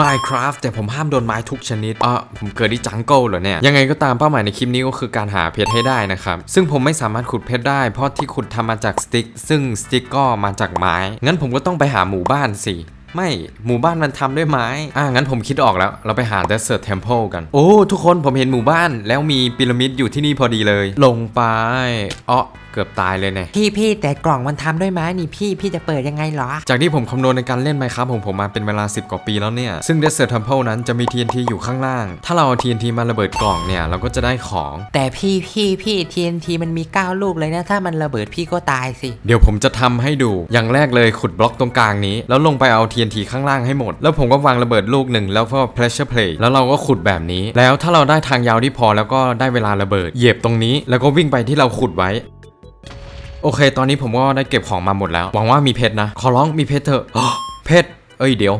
Minecraft แต่ผมห้ามโดนไม้ทุกชนิดผมเกิดที่จังเกิลเหรอเนี่ยยังไงก็ตามเป้าหมายในคลิปนี้ก็คือการหาเพชรให้ได้นะครับซึ่งผมไม่สามารถขุดเพชรได้เพราะที่ขุดทำมาจากสติ๊กซึ่งสติ๊กก็มาจากไม้งั้นผมก็ต้องไปหาหมู่บ้านสิไม่หมู่บ้านมันทำด้วยไม้งั้นผมคิดออกแล้วเราไปหา Desert Temple กันโอ้ทุกคนผมเห็นหมู่บ้านแล้วมีพีระมิดอยู่ที่นี่พอดีเลยลงไปเกือบตายเลยเนี่ยพี่แต่กล่องมันทำด้วยไม้นี่พี่จะเปิดยังไงหรอจากที่ผมคำนวณในการเล่นMinecraftของผมมาเป็นเวลา10กว่าปีแล้วเนี่ยซึ่ง Desert Temple นั้นจะมี TNT อยู่ข้างล่างถ้าเราเอา TNT มาระเบิดกล่องเนี่ยเราก็จะได้ของแต่พี่ TNT มันมี9ลูกเลยนะถ้ามันระเบิดพี่ก็ตายสิเดี๋ยวผมจะทำให้ดูอย่างแรกเลยขุดบล็อกตรงกลางนี้แล้วลงไปเอา TNT ข้างล่างให้หมดแล้วผมก็วางระเบิดลูกหนึ่งแล้วก็ Pressure Plate แล้วเราก็ขุดแบบนี้แล้วถ้าเราได้ทางยาวที่พอแล้วก็ได้เวลาระเบิดเหยียบตรงนี้แล้วก็วิ่งไปที่เราขุดไว้โอเคตอนนี้ผมก็ได้เก็บของมาหมดแล้วหวังว่ามีเพชรนะขอร้องมีเพชรเถอะเพชรเอ้ยเดี๋ยว